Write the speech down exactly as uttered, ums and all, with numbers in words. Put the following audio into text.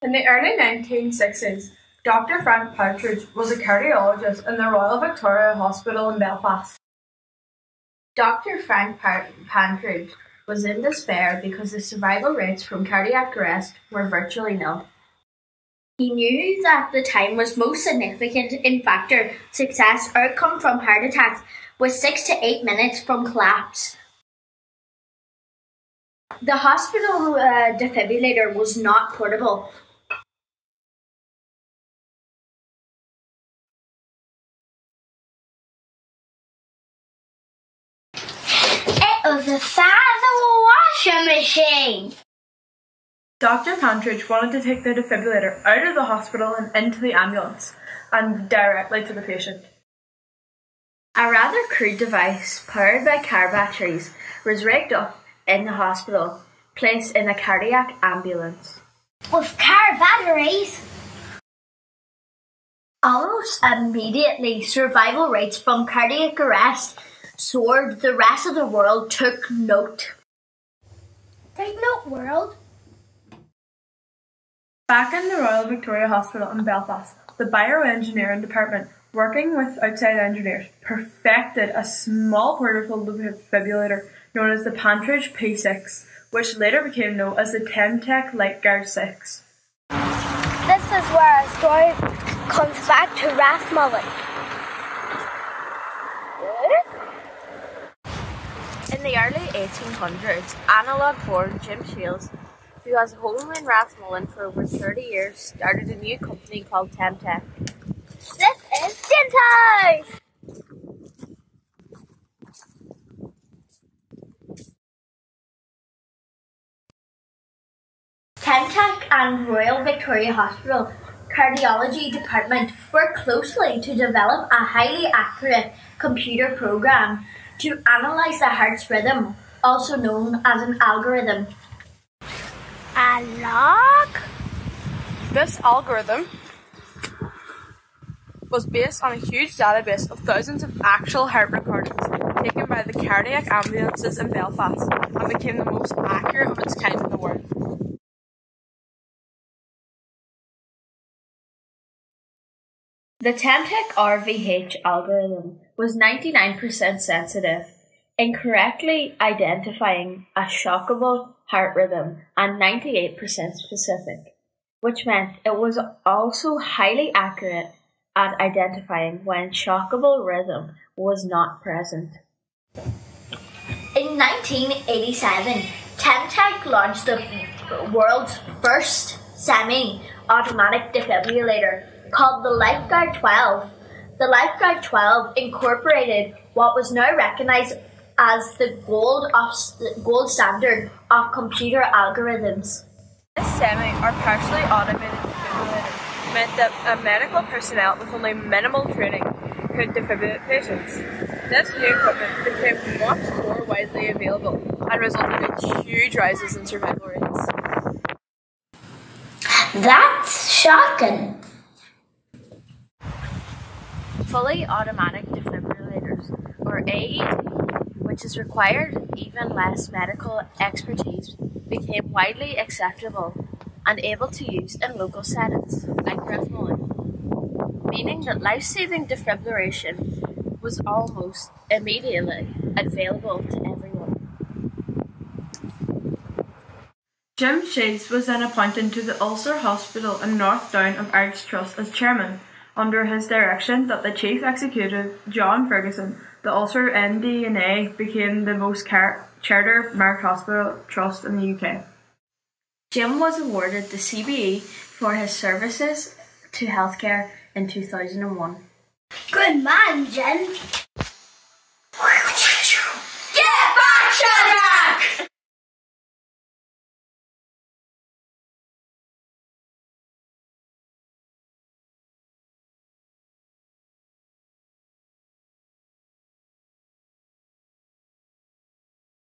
In the early nineteen sixties, Doctor Frank Pantridge was a cardiologist in the Royal Victoria Hospital in Belfast. Doctor Frank Pantridge was in despair because the survival rates from cardiac arrest were virtually nil. He knew that the time was most significant in factor success outcome from heart attacks was six to eight minutes from collapse. The hospital uh, defibrillator was not portable. It was the size of a washing machine. Doctor Pantridge wanted to take the defibrillator out of the hospital and into the ambulance and directly to the patient. A rather crude device powered by car batteries was rigged up in the hospital, placed in a cardiac ambulance. With car batteries? Almost immediately, survival rates from cardiac arrest soared. The rest of the world took note. Take note, world. Back in the Royal Victoria Hospital in Belfast, the bioengineering department, working with outside engineers, perfected a small portable defibrillator known as the Pantridge P six, which later became known as the Temtec Lifeguard six. This is where our story comes back to Rathmullan. In the early eighteen hundreds, analogue born Jim Shields, who has a home in Rathmullan for over thirty years, started a new company called Temtec. This is Temtec! Temtec and Royal Victoria Hospital Cardiology Department work closely to develop a highly accurate computer program to analyse the heart's rhythm, also known as an algorithm. A log? This algorithm was based on a huge database of thousands of actual heart recordings taken by the cardiac ambulances in Belfast and became the most accurate of its kind in the world. The Temtec R V H algorithm was ninety-nine percent sensitive in correctly identifying a shockable heart rhythm and ninety-eight percent specific, which meant it was also highly accurate at identifying when shockable rhythm was not present. In nineteen eighty-seven, Temtec launched the world's first semi-automatic defibrillator called the Lifeguard twelve. The Lifeguard twelve incorporated what was now recognized as the gold, of, gold standard of computer algorithms. This semi or partially automated defibrillator meant that a medical personnel with only minimal training could defibrillate patients. This new equipment became much more widely available and resulted in huge rises in survival rates. That's shocking! Fully automatic defibrillators, or A E D, which is required even less medical expertise, became widely acceptable and able to use in local settings like Rathmullan, meaning that life-saving defibrillation was almost immediately available to everyone. Jim Chase was then appointed to the Ulster Hospital in North Down of Arts Trust as chairman. Under his direction, that the chief executive, John Ferguson, the Ulster M D and A, became the most charter marked hospital trust in the U K. Jim was awarded the C B E for his services to healthcare in two thousand and one. Good man, Jim!